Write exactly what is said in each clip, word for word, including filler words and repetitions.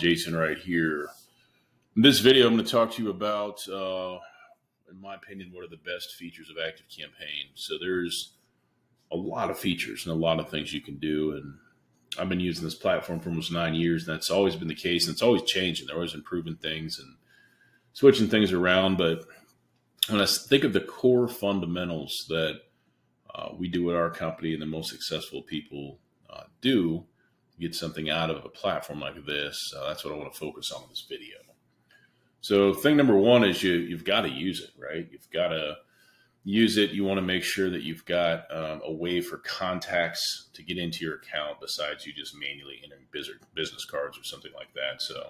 Jason right here. In this video, I'm going to talk to you about, uh, in my opinion, what are the best features of ActiveCampaign. So there's a lot of features and a lot of things you can do. And I've been using this platform for almost nine years, and that's always been the case. And it's always changing. They're always improving things and switching things around. But when I think of the core fundamentals that uh, we do at our company and the most successful people uh, do, get something out of a platform like this, uh, that's what I want to focus on in this video. So thing number one is you, you've got to use it, right? You've got to use it. You want to make sure that you've got um, a way for contacts to get into your account besides you just manually entering business cards or something like that. So,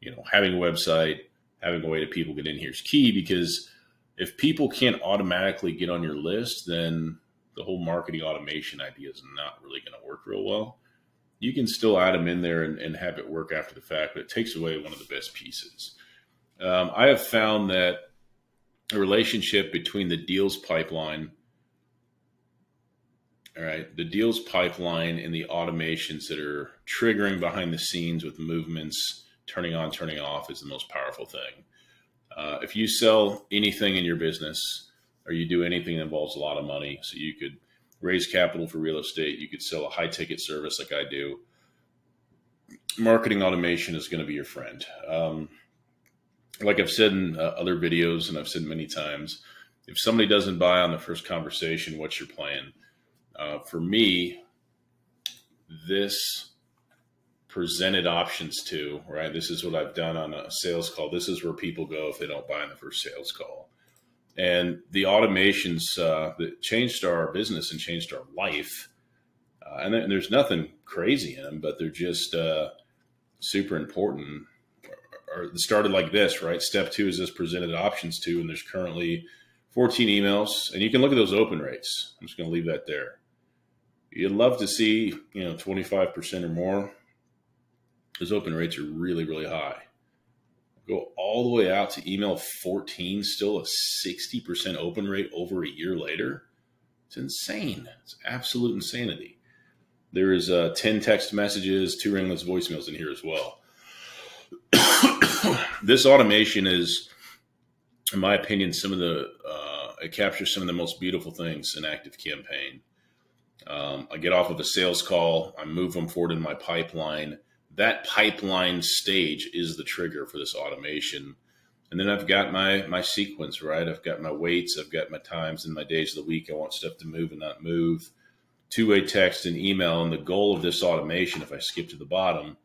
you know, having a website, having a way that people get in here is key, because if people can't automatically get on your list, then the whole marketing automation idea is not really going to work real well. You can still add them in there and, and have it work after the fact, but it takes away one of the best pieces. Um, I have found that the relationship between the deals pipeline, all right, the deals pipeline and the automations that are triggering behind the scenes with movements, turning on, turning off, is the most powerful thing. Uh, if you sell anything in your business or you do anything that involves a lot of money, so you could raise capital for real estate, you could sell a high ticket service like I do, marketing automation is going to be your friend. Um, like I've said in uh, other videos, and I've said many times, if somebody doesn't buy on the first conversation, what's your plan? Uh, for me, this presented options to, right? This is what I've done on a sales call. This is where people go if they don't buy in the first sales call. And the automations uh, that changed our business and changed our life, uh, and, th and there's nothing crazy in them, but they're just uh, super important. Or, or it started like this, right? Step two is this presented options to, and there's currently fourteen emails, and you can look at those open rates. I'm just going to leave that there. You'd love to see, you know, twenty-five percent or more. Those open rates are really, really high. Go all the way out to email fourteen, still a sixty percent open rate over a year later. It's insane. It's absolute insanity. There is uh, ten text messages, two ringless voicemails in here as well. This automation is, in my opinion, some of the, uh, it captures some of the most beautiful things in ActiveCampaign. Um, I get off of a sales call. I move them forward in my pipeline. That pipeline stage is the trigger for this automation. And then I've got my, my sequence, right? I've got my weights, I've got my times and my days of the week. I want stuff to move and not move. Two-way text and email. And the goal of this automation, if I skip to the bottom,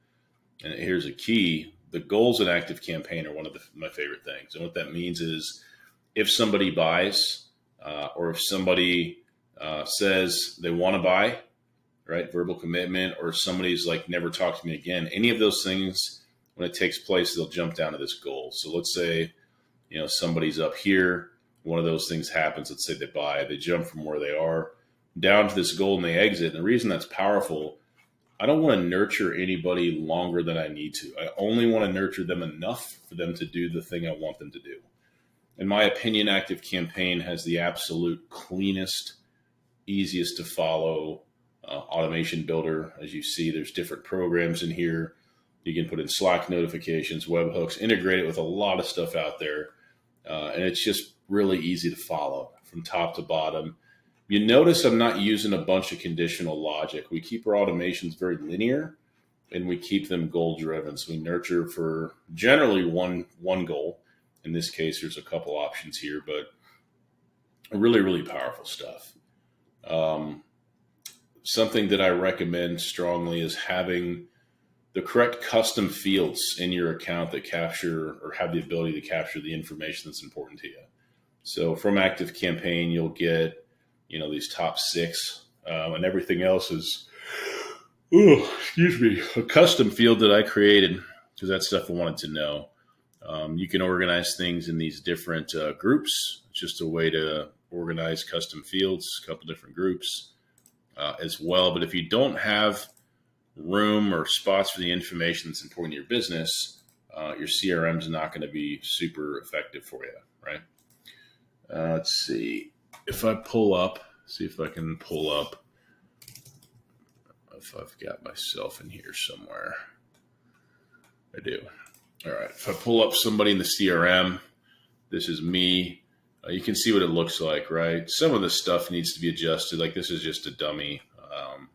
and here's a key, the goals in ActiveCampaign are one of the, my favorite things. And what that means is if somebody buys uh, or if somebody uh, says they want to buy, right? Verbal commitment, or somebody's like, never talk to me again. Any of those things, when it takes place, they'll jump down to this goal. So let's say, you know, somebody's up here. One of those things happens. Let's say they buy, they jump from where they are down to this goal and they exit. And the reason that's powerful, I don't want to nurture anybody longer than I need to. I only want to nurture them enough for them to do the thing I want them to do. In my opinion, ActiveCampaign has the absolute cleanest, easiest to follow Uh, automation builder. As you see, there's different programs in here. You can put in Slack notifications, webhooks, integrate it with a lot of stuff out there. Uh, and it's just really easy to follow from top to bottom. You notice I'm not using a bunch of conditional logic. We keep our automations very linear and we keep them goal driven. So we nurture for generally one, one goal. In this case, there's a couple options here, but really, really powerful stuff. Um, Something that I recommend strongly is having the correct custom fields in your account that capture or have the ability to capture the information that's important to you. So from ActiveCampaign, you'll get, you know, these top six um, and everything else is, ooh, excuse me, a custom field that I created because that's stuff I wanted to know. Um, you can organize things in these different uh, groups. It's just a way to organize custom fields, a couple different groups. Uh, as well. But if you don't have room or spots for the information that's important to your business, uh, your C R M is not going to be super effective for you, right? Uh, let's see. If I pull up, see if I can pull up, if I've got myself in here somewhere. I do. All right, if I pull up somebody in the C R M, this is me. Uh, you can see what it looks like, right? Some of this stuff needs to be adjusted. Like this is just a dummy, um,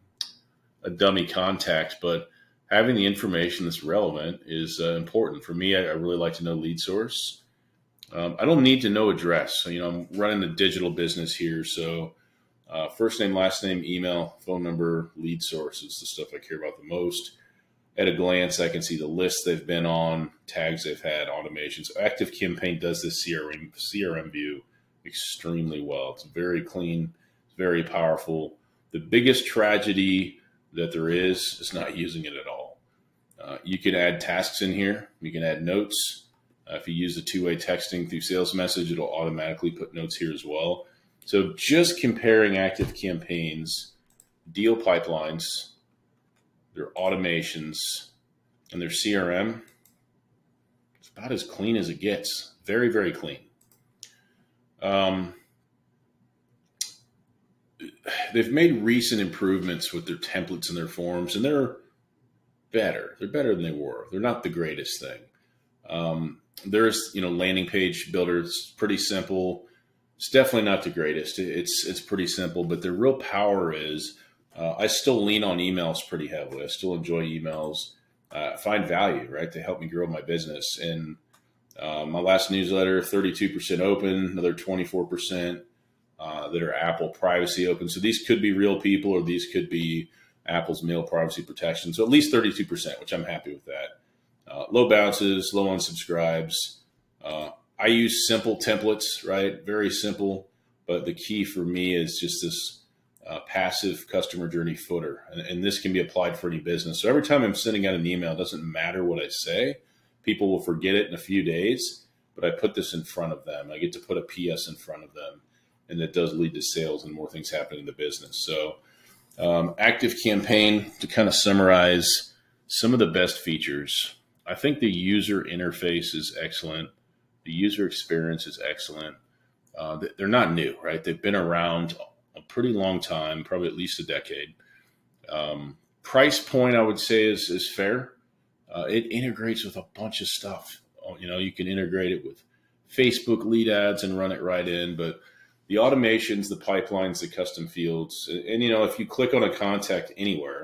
a dummy contact, but having the information that's relevant is uh, important. For me, I, I really like to know lead source. Um, I don't need to know address. So, you know, I'm running a digital business here. So uh, first name, last name, email, phone number, lead source is the stuff I care about the most. At a glance, I can see the list they've been on, tags they've had, automations. ActiveCampaign does this C R M, C R M view extremely well. It's very clean, it's very powerful. The biggest tragedy that there is is not using it at all. Uh, you can add tasks in here. You can add notes. Uh, if you use the two-way texting through SalesMessage, it'll automatically put notes here as well. So just comparing ActiveCampaigns, deal pipelines, their automations, and their C R M, it's about as clean as it gets. Very, very clean. Um, they've made recent improvements with their templates and their forms, and they're better. They're better than they were. They're not the greatest thing. Um, there's, you know, landing page builder. It's pretty simple. It's definitely not the greatest. It's, it's pretty simple, but their real power is Uh, I still lean on emails pretty heavily. I still enjoy emails. Uh, find value, right? They help me grow my business. And uh, my last newsletter, thirty-two percent open, another twenty-four percent uh, that are Apple privacy open. So these could be real people, or these could be Apple's mail privacy protection. So at least thirty-two percent, which I'm happy with that. Uh, low bounces, low unsubscribes. Uh, I use simple templates, right? Very simple. But the key for me is just this Uh, passive customer journey footer. And, and this can be applied for any business. So every time I'm sending out an email, it doesn't matter what I say. People will forget it in a few days, but I put this in front of them. I get to put a P S in front of them. And that does lead to sales and more things happening in the business. So um, ActiveCampaign, to kind of summarize some of the best features, I think the user interface is excellent. The user experience is excellent. Uh, they're not new, right? They've been around a pretty long time, probably at least a decade. Um, price point, I would say, is, is fair. Uh, it integrates with a bunch of stuff. You know, you can integrate it with Facebook lead ads and run it right in, but the automations, the pipelines, the custom fields, and, and you know, if you click on a contact anywhere,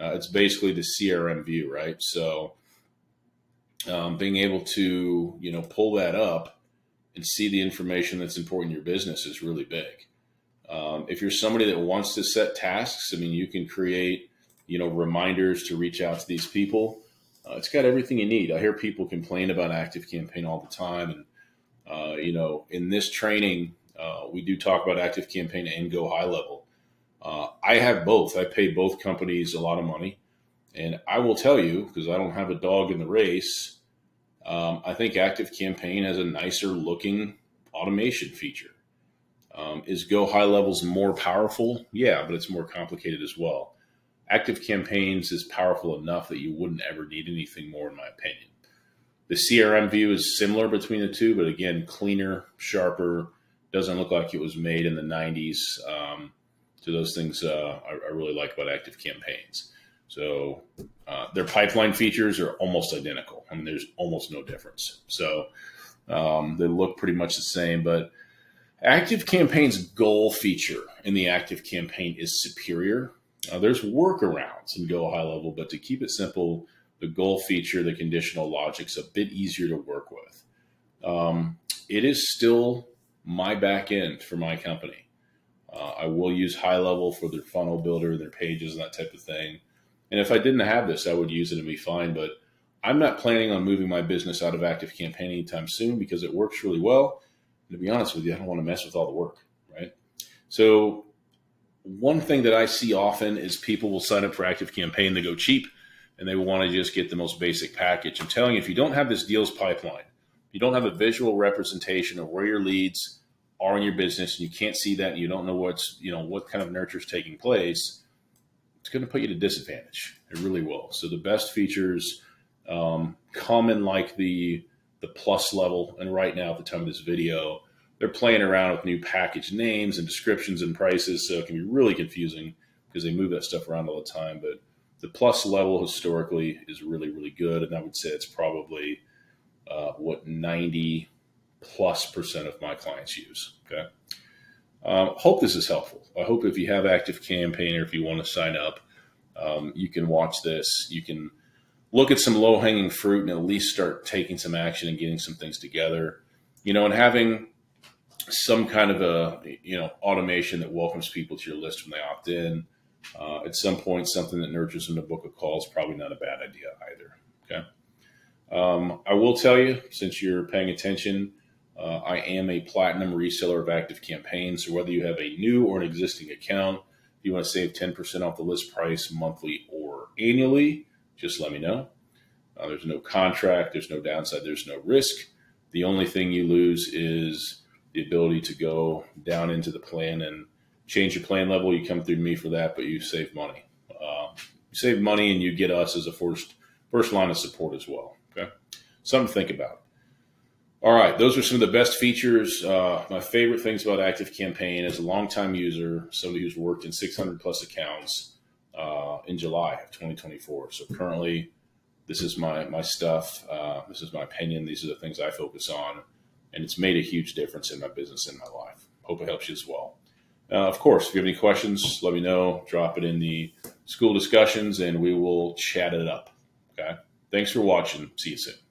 uh, it's basically the C R M view, right? So um, being able to, you know, pull that up and see the information that's important in your business is really big. Um, if you're somebody that wants to set tasks, I mean, you can create, you know, reminders to reach out to these people. Uh, it's got everything you need. I hear people complain about ActiveCampaign all the time. And, uh, you know, in this training, uh, we do talk about ActiveCampaign and GoHighLevel. Uh, I have both. I pay both companies a lot of money. And I will tell you, because I don't have a dog in the race, um, I think ActiveCampaign has a nicer looking automation feature. Um, is GoHighLevel's more powerful? Yeah, but it's more complicated as well. ActiveCampaign is powerful enough that you wouldn't ever need anything more, in my opinion. The C R M view is similar between the two, but again, cleaner, sharper, doesn't look like it was made in the nineties. Um, so those things uh, I, I really like about ActiveCampaign. So uh, their pipeline features are almost identical. I mean, there's almost no difference. So um, they look pretty much the same, but ActiveCampaign's goal feature in the ActiveCampaign is superior. Uh, there's workarounds in GoHighLevel, but to keep it simple, the goal feature, the conditional logic's a bit easier to work with. Um, it is still my back end for my company. Uh, I will use HighLevel for their funnel builder, their pages, and that type of thing. And if I didn't have this, I would use it and be fine, but I'm not planning on moving my business out of ActiveCampaign anytime soon because it works really well. To be honest with you, I don't want to mess with all the work, right? So one thing that I see often is people will sign up for ActiveCampaign, they go cheap, and they want to just get the most basic package. I'm telling you, if you don't have this deals pipeline, if you don't have a visual representation of where your leads are in your business, and you can't see that, and you don't know what's, you know, what kind of nurture is taking place, it's going to put you to disadvantage. It really will. So the best features um, come in like the the plus level. And right now at the time of this video, they're playing around with new package names and descriptions and prices. So it can be really confusing because they move that stuff around all the time, but the plus level historically is really, really good. And I would say it's probably uh, what ninety plus percent of my clients use. Okay. Um, hope this is helpful. I hope if you have ActiveCampaign or if you want to sign up, um, you can watch this. You can look at some low hanging fruit and at least start taking some action and getting some things together, you know, and having some kind of a, you know, automation that welcomes people to your list when they opt in. Uh, at some point, something that nurtures them to book a call is probably not a bad idea either. Okay. Um, I will tell you, since you're paying attention, uh, I am a platinum reseller of ActiveCampaign. So whether you have a new or an existing account, if you want to save ten percent off the list price monthly or annually, just let me know. Uh, there's no contract. There's no downside. There's no risk. The only thing you lose is the ability to go down into the plan and change your plan level. You come through to me for that, but you save money. Uh, you save money and you get us as a first, first line of support as well. Okay. Something to think about. All right. Those are some of the best features. Uh, my favorite things about ActiveCampaign as a longtime user, somebody who's worked in six hundred plus accounts uh, in July of twenty twenty-four. So currently this is my, my stuff. Uh, this is my opinion. These are the things I focus on, and it's made a huge difference in my business and my life. Hope it helps you as well. Uh, of course, if you have any questions, let me know. Drop it in the school discussions and we will chat it up. Okay. Thanks for watching. See you soon.